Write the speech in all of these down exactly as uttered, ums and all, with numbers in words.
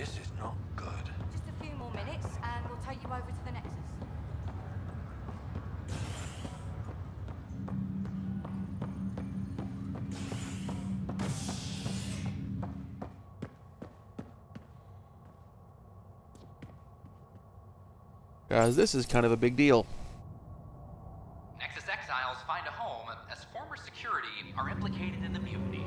This is not good. Just a few more minutes and we'll take you over to the Nexus. Guys, this is kind of a big deal. Nexus exiles find a home as former security are implicated in the mutiny.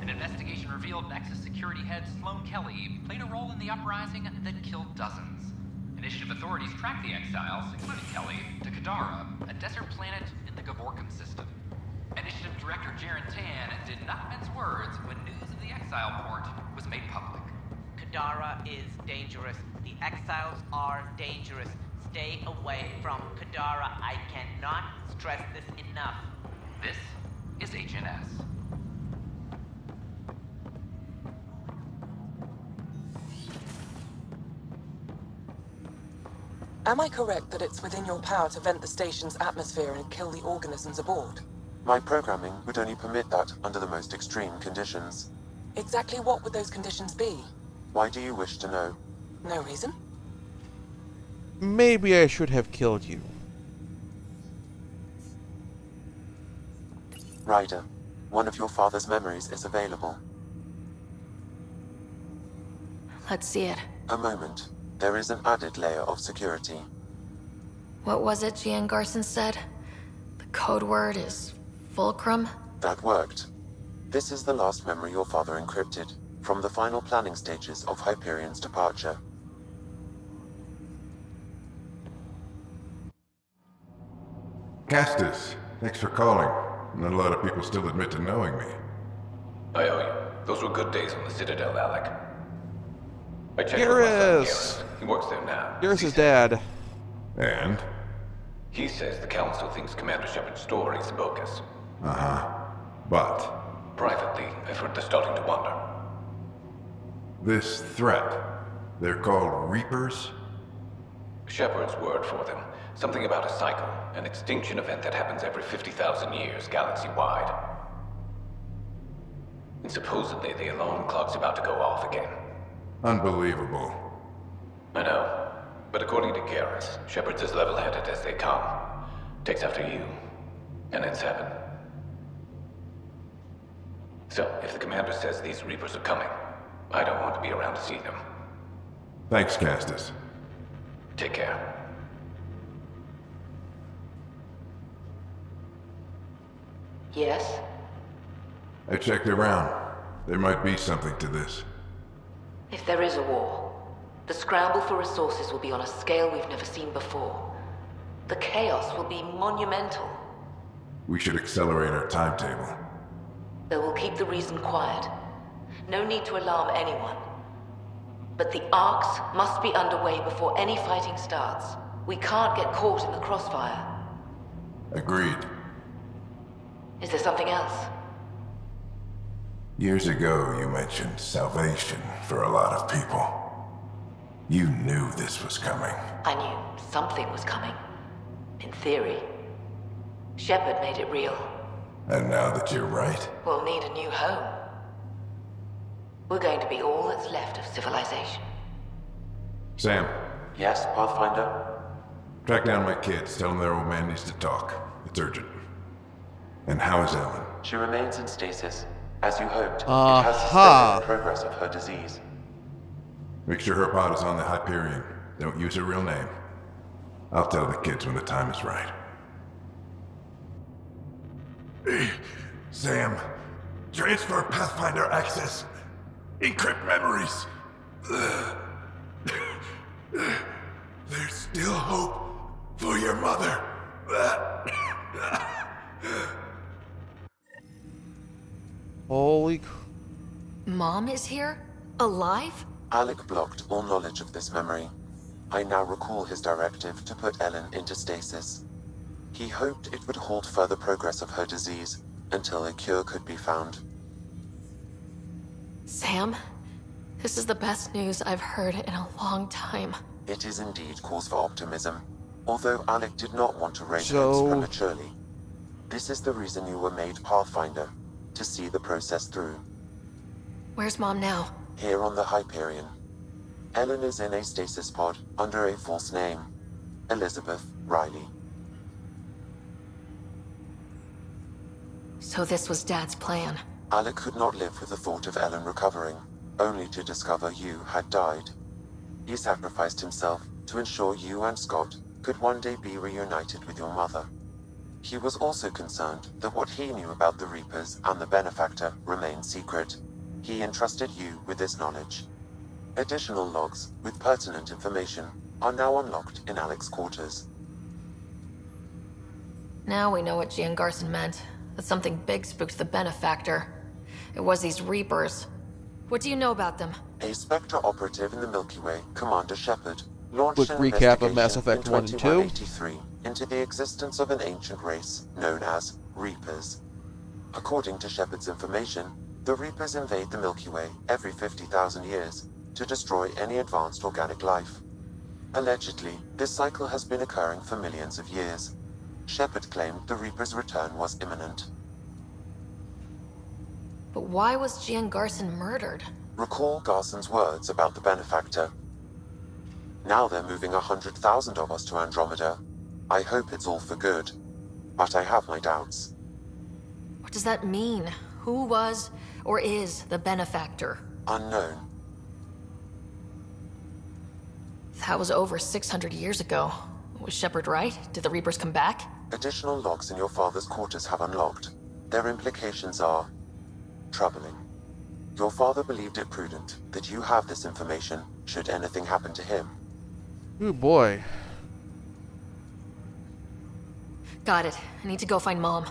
An investigation revealed Nexus security head Sloan Kelly played a role in the uprising that killed dozens. Initiative authorities tracked the exiles, including Kelly, to Kadara, a desert planet in the Gavorkum system. Initiative director Jaren Tan did not mince words when news of the exile port was made public. Kadara is dangerous. The exiles are dangerous. Stay away from Kadara. I cannot stress this enough. This is H N S. Am I correct that it's within your power to vent the station's atmosphere and kill the organisms aboard? My programming would only permit that under the most extreme conditions. Exactly what would those conditions be? Why do you wish to know? No reason. Maybe I should have killed you. Ryder, one of your father's memories is available. Let's see it. A moment. There is an added layer of security. What was it Jien Garson said? The code word is Fulcrum? That worked. This is the last memory your father encrypted, from the final planning stages of Hyperion's departure. Castus, thanks for calling. Not a lot of people still admit to knowing me. I owe you. Those were good days on the Citadel, Alec. I checked with my son, Garrus. He works there now. Garrus is dead. And? He says the Council thinks Commander Shepard's story is bogus. Uh-huh. But? Privately, I've heard they're starting to wonder. This threat, they're called Reapers? Shepard's word for them. Something about a cycle, an extinction event that happens every fifty thousand years, galaxy-wide. And supposedly the alarm clock's about to go off again. Unbelievable. I know. But according to Garrus, Shepard's as level-headed as they come. Takes after you. And then seven. So, if the commander says these Reapers are coming, I don't want to be around to see them. Thanks, Castus. Take care. Yes? I checked around. There might be something to this. If there is a war, the scramble for resources will be on a scale we've never seen before. The chaos will be monumental. We should accelerate our timetable. Though we'll keep the reason quiet. No need to alarm anyone. But the arcs must be underway before any fighting starts. We can't get caught in the crossfire. Agreed. Is there something else? Years ago, you mentioned salvation for a lot of people. You knew this was coming. I knew something was coming. In theory. Shepard made it real. And now that you're right? We'll need a new home. We're going to be all that's left of civilization. Sam. Yes, Pathfinder? Track down my kids. Tell them their old man needs to talk. It's urgent. And how is Ellen? She remains in stasis. As you hoped, uh-huh. It has suspended the progress of her disease. Make sure her pod is on the Hyperion. Don't use her real name. I'll tell the kids when the time is right. Sam, transfer Pathfinder access. Encrypt memories. There's still hope for your mother. Holy c- Mom is here? Alive? Alec blocked all knowledge of this memory. I now recall his directive to put Ellen into stasis. He hoped it would halt further progress of her disease until a cure could be found. Sam, this is the best news I've heard in a long time. It is indeed cause for optimism, although Alec did not want to raise so... hands prematurely. This is the reason you were made Pathfinder. To see the process through. Where's Mom now? Here on the Hyperion. Ellen is in a stasis pod, under a false name, Elizabeth Riley. So this was Dad's plan. Alec could not live with the thought of Ellen recovering, only to discover you had died. He sacrificed himself to ensure you and Scott could one day be reunited with your mother. He was also concerned that what he knew about the Reapers and the Benefactor remained secret. He entrusted you with this knowledge. Additional logs with pertinent information are now unlocked in Alec's quarters. Now we know what Jien Garson meant, that something big spooked the Benefactor. It was these Reapers. What do you know about them? A Spectre operative in the Milky Way, Commander Shepard, launched an recap of Mass Effect one and two into the existence of an ancient race known as Reapers. According to Shepard's information, the Reapers invade the Milky Way every fifty thousand years to destroy any advanced organic life. Allegedly, this cycle has been occurring for millions of years. Shepard claimed the Reaper's return was imminent. But why was Jien Garson murdered? Recall Garson's words about the Benefactor. Now they're moving a hundred thousand of us to Andromeda. I hope it's all for good, but I have my doubts. What does that mean? Who was or is the Benefactor? Unknown. That was over six hundred years ago. Was Shepard right? Did the Reapers come back? Additional logs in your father's quarters have unlocked. Their implications are troubling. Your father believed it prudent that you have this information should anything happen to him. Oh boy. Got it. I need to go find Mom.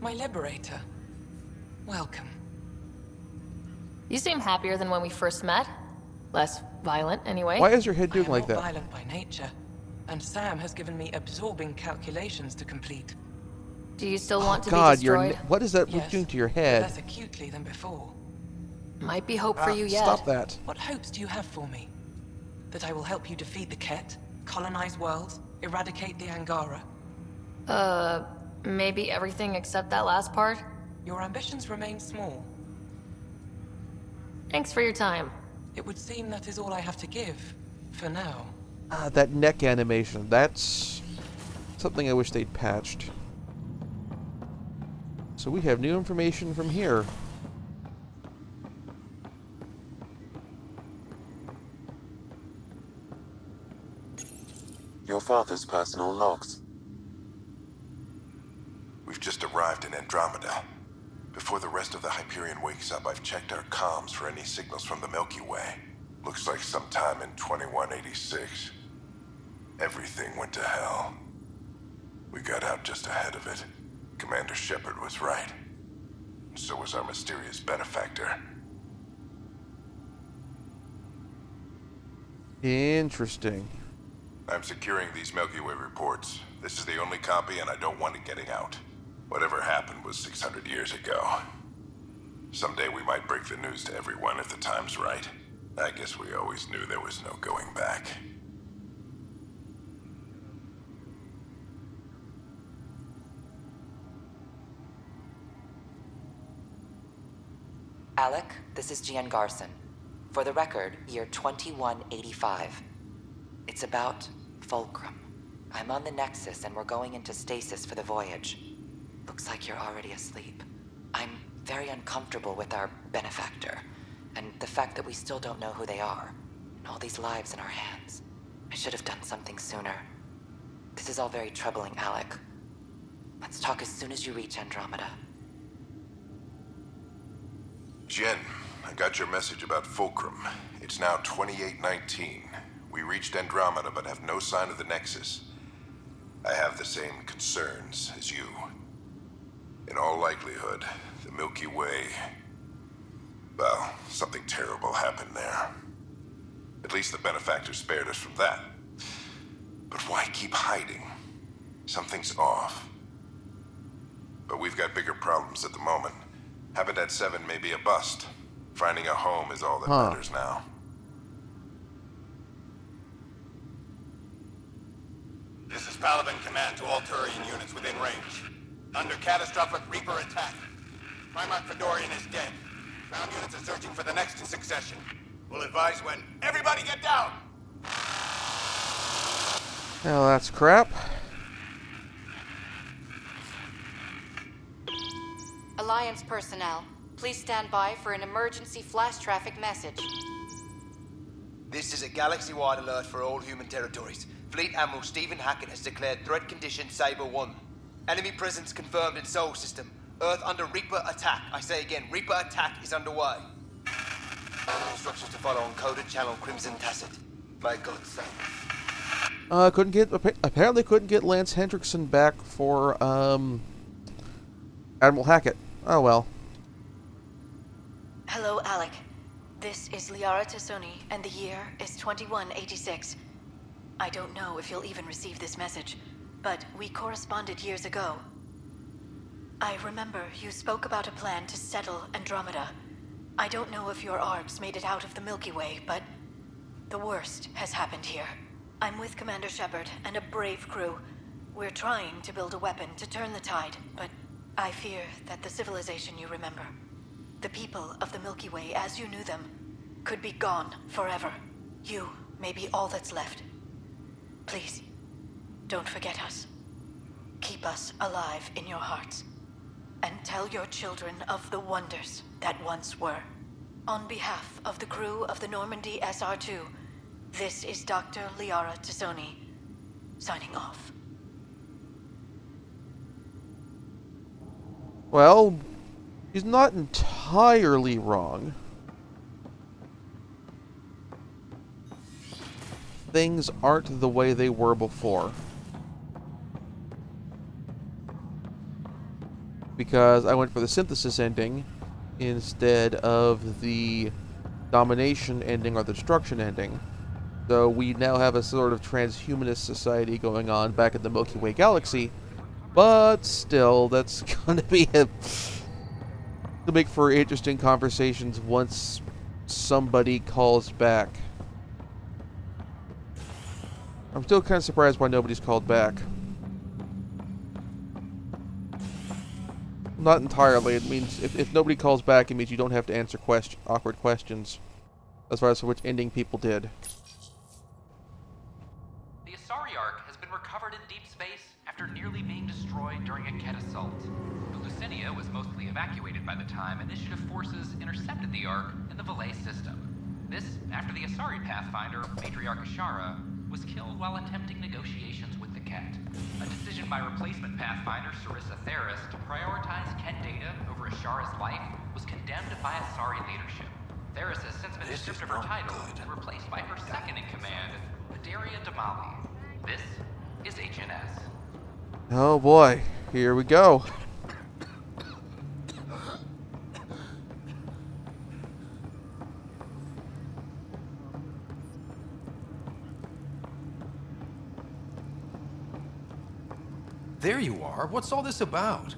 My liberator. Welcome. You seem happier than when we first met. Less violent, anyway. Why is your head doing like that? I am more violent by nature, and Sam has given me absorbing calculations to complete. Do you still want oh, to God, be destroyed? Your, what is that yes, doing to your head? Less acutely than before. Might be hope ah, for you yet. Stop that. What hopes do you have for me? That I will help you defeat the Kett, colonize worlds, eradicate the Angara? Uh, maybe everything except that last part? Your ambitions remain small. Thanks for your time. It would seem that is all I have to give, for now. Ah, that neck animation. That's something I wish they'd patched. So we have new information from here. Your father's personal logs. We've just arrived in Andromeda. Before the rest of the Hyperion wakes up, I've checked our comms for any signals from the Milky Way. Looks like sometime in twenty-one eighty-six, everything went to hell. We got out just ahead of it. Commander Shepard was right. And so was our mysterious Benefactor. Interesting. I'm securing these Milky Way reports. This is the only copy, and I don't want it getting out. Whatever happened was six hundred years ago. Someday we might break the news to everyone if the time's right. I guess we always knew there was no going back. Alec, this is Jien Garson. For the record, year twenty-one eighty-five. It's about Fulcrum. I'm on the Nexus and we're going into stasis for the voyage. Looks like you're already asleep. I'm very uncomfortable with our Benefactor, and the fact that we still don't know who they are, and all these lives in our hands. I should have done something sooner. This is all very troubling, Alec. Let's talk as soon as you reach Andromeda. Jien, I got your message about Fulcrum. It's now twenty-eight nineteen. We reached Andromeda but have no sign of the Nexus. I have the same concerns as you. In all likelihood, the Milky Way, well, something terrible happened there. At least the Benefactor spared us from that. But why keep hiding? Something's off. But we've got bigger problems at the moment. Habitat seven may be a bust. Finding a home is all that huh. matters now. This is Palavan Command to all Turian units within range. under catastrophic Reaper attack. Primarch Fedorian is dead. Ground units are searching for the next in succession. We'll advise when everybody get down! Well, that's crap. Alliance personnel, please stand by for an emergency flash traffic message. This is a galaxy-wide alert for all human territories. Fleet Admiral Stephen Hackett has declared Threat Condition Saber one. Enemy presence confirmed in Sol System. Earth under Reaper attack. I say again, Reaper attack is underway. Instructions to follow on coded channel Crimson Tacit. By God's sake. Uh, couldn't get, apparently couldn't get Lance Hendrickson back for, um, Admiral Hackett. Oh well. Hello, Alec. This is Liara T'Soni, and the year is twenty-one eighty-six. I don't know if you'll even receive this message, but we corresponded years ago. I remember you spoke about a plan to settle Andromeda. I don't know if your A R Gs made it out of the Milky Way, but the worst has happened here. I'm with Commander Shepard and a brave crew. We're trying to build a weapon to turn the tide, but I fear that the civilization you remember, the people of the Milky Way as you knew them, could be gone forever. You may be all that's left. Please, don't forget us. Keep us alive in your hearts. And tell your children of the wonders that once were. On behalf of the crew of the Normandy S R two, this is Doctor Liara T'Soni, signing off. Well, he's not entirely wrong. Things aren't the way they were before. Because I went for the synthesis ending instead of the domination ending or the destruction ending. So we now have a sort of transhumanist society going on back at the Milky Way galaxy, but still, that's going to be a... to make for interesting conversations once somebody calls back. I'm still kind of surprised why nobody's called back. Not entirely. It means if, if nobody calls back, it means you don't have to answer question, awkward questions as far as which ending people did. The Asari Ark has been recovered in deep space after nearly being destroyed during a Kett assault. The Lucinia was mostly evacuated by the time Initiative forces intercepted the Ark in the Valais system. This after the Asari Pathfinder, Matriarch Ashara, was killed while attempting negotiations with the Kett. A decision by replacement Pathfinder Sarissa Theris to prioritize Kett data over Ashara's life was condemned by Asari leadership. Theris has since been stripped of her title and replaced by her second-in-command, Adaria Damali. This is H N S. Oh boy, here we go. There you are. What's all this about?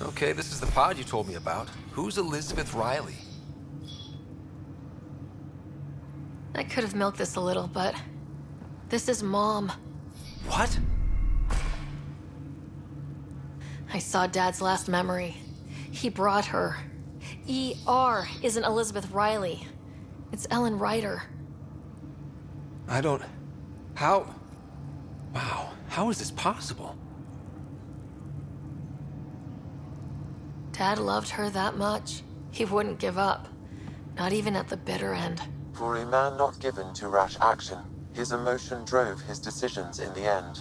Okay, this is the pod you told me about. Who's Elizabeth Riley? I could have milked this a little, but this is Mom. What? I saw Dad's last memory. He brought her. E R isn't Elizabeth Riley. It's Ellen Ryder. I don't... How... Wow. How is this possible? Dad loved her that much. He wouldn't give up. Not even at the bitter end. For a man not given to rash action, his emotion drove his decisions in the end.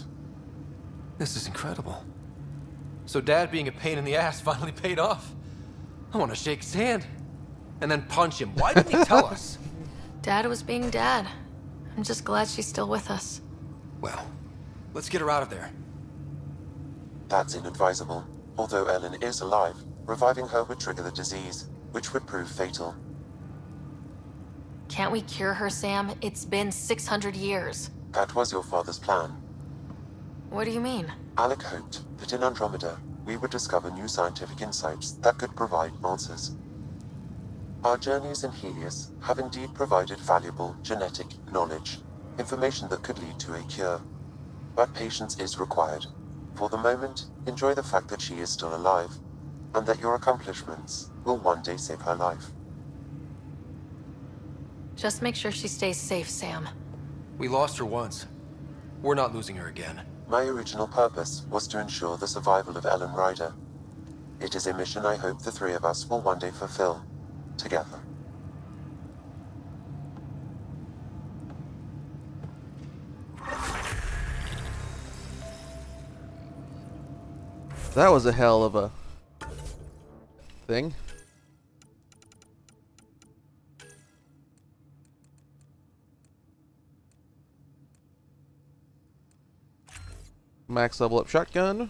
This is incredible. So Dad being a pain in the ass finally paid off. I want to shake his hand and then punch him. Why didn't he tell us? Dad was being Dad. I'm just glad she's still with us. Well, let's get her out of there. That's inadvisable. Although Ellen is alive, reviving her would trigger the disease, which would prove fatal. Can't we cure her, Sam? It's been six hundred years. That was your father's plan. What do you mean? Alec hoped that in Andromeda, we would discover new scientific insights that could provide answers. Our journeys in Helios have indeed provided valuable genetic knowledge, information that could lead to a cure. But patience is required. For the moment, enjoy the fact that she is still alive, and that your accomplishments will one day save her life. Just make sure she stays safe, Sam. We lost her once. We're not losing her again. My original purpose was to ensure the survival of Ellen Ryder. It is a mission I hope the three of us will one day fulfill, together. That was a hell of a thing. Max level up shotgun.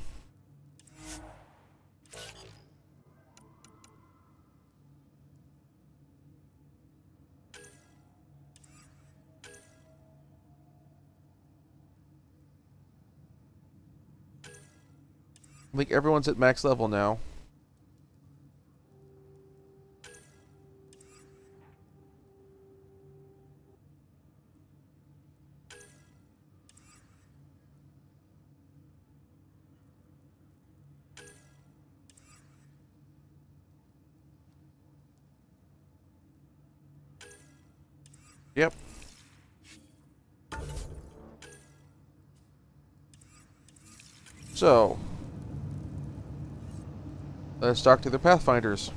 I think everyone's at max level now. Yep. So, let's talk to the Pathfinders.